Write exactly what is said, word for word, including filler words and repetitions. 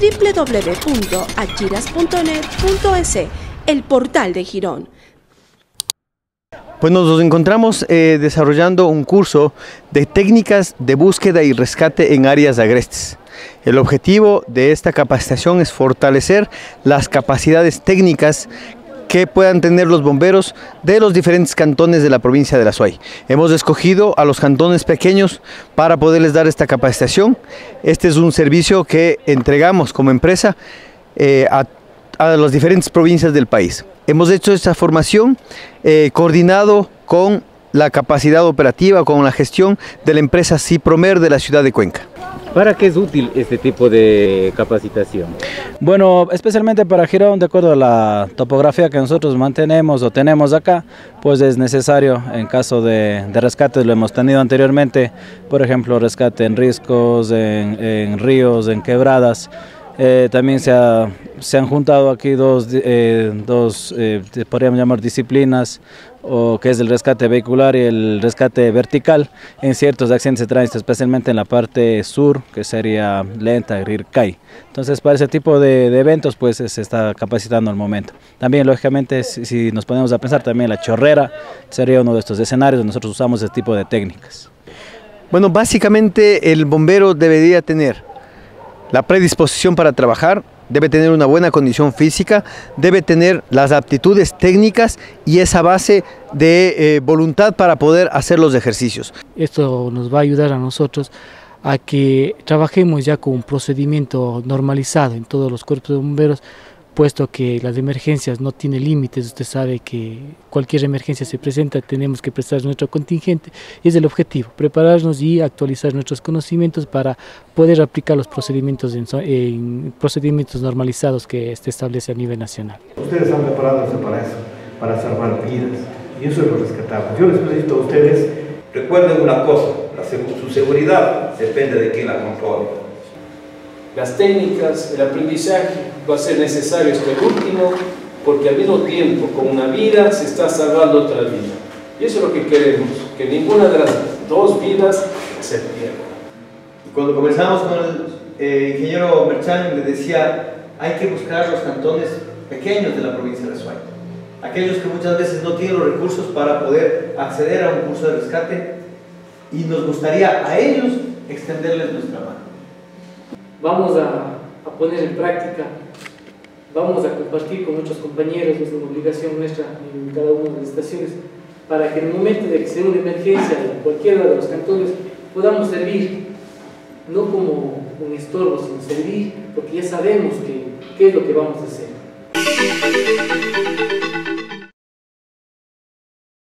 doble u doble u doble u punto achiras punto net punto es, el portal de Girón. Pues nos encontramos eh, desarrollando un curso de técnicas de búsqueda y rescate en áreas agrestes. El objetivo de esta capacitación es fortalecer las capacidades técnicas que puedan tener los bomberos de los diferentes cantones de la provincia de Azuay. Hemos escogido a los cantones pequeños para poderles dar esta capacitación. Este es un servicio que entregamos como empresa eh, a a las diferentes provincias del país. Hemos hecho esta formación eh, coordinado con la capacidad operativa, con la gestión de la empresa CIPROMER de la ciudad de Cuenca. ¿Para qué es útil este tipo de capacitación? Bueno, especialmente para Girón, de acuerdo a la topografía que nosotros mantenemos o tenemos acá, pues es necesario. En caso de, de rescates lo hemos tenido anteriormente, por ejemplo, rescate en riscos, en, en ríos, en quebradas. Eh, también se, ha, se han juntado aquí dos, eh, dos eh, podríamos llamar disciplinas, o que es el rescate vehicular y el rescate vertical en ciertos accidentes de tránsito, especialmente en la parte sur, que sería Lenta, Irkai. Entonces, para ese tipo de, de eventos, pues se está capacitando al momento. También, lógicamente, si, si nos ponemos a pensar, también la chorrera sería uno de estos escenarios donde nosotros usamos este tipo de técnicas. Bueno, básicamente el bombero debería tener la predisposición para trabajar, debe tener una buena condición física, debe tener las aptitudes técnicas y esa base de eh, voluntad para poder hacer los ejercicios. Esto nos va a ayudar a nosotros a que trabajemos ya con un procedimiento normalizado en todos los cuerpos de bomberos, puesto que las emergencias no tienen límites. Usted sabe que cualquier emergencia se presenta, tenemos que prestar nuestro contingente, y es el objetivo, prepararnos y actualizar nuestros conocimientos para poder aplicar los procedimientos en, en procedimientos normalizados que se establece a nivel nacional. Ustedes han preparado para eso, para salvar vidas, y eso es lo rescatable. Yo les felicito a ustedes. Recuerden una cosa, la seg su seguridad depende de quién la controle. Las técnicas, el aprendizaje va a ser necesario este último, porque al mismo tiempo con una vida se está salvando otra vida. Y eso es lo que queremos, que ninguna de las dos vidas se pierda. Cuando conversamos con el eh, ingeniero Merchan, le decía, hay que buscar los cantones pequeños de la provincia de Azuay, aquellos que muchas veces no tienen los recursos para poder acceder a un curso de rescate, y nos gustaría a ellos extenderles nuestra mano. Vamos a, a poner en práctica, vamos a compartir con nuestros compañeros, es una obligación nuestra en cada una de las estaciones, para que en el momento de que sea una emergencia en cualquiera de los cantones podamos servir, no como un estorbo, sino servir, porque ya sabemos qué es lo que vamos a hacer.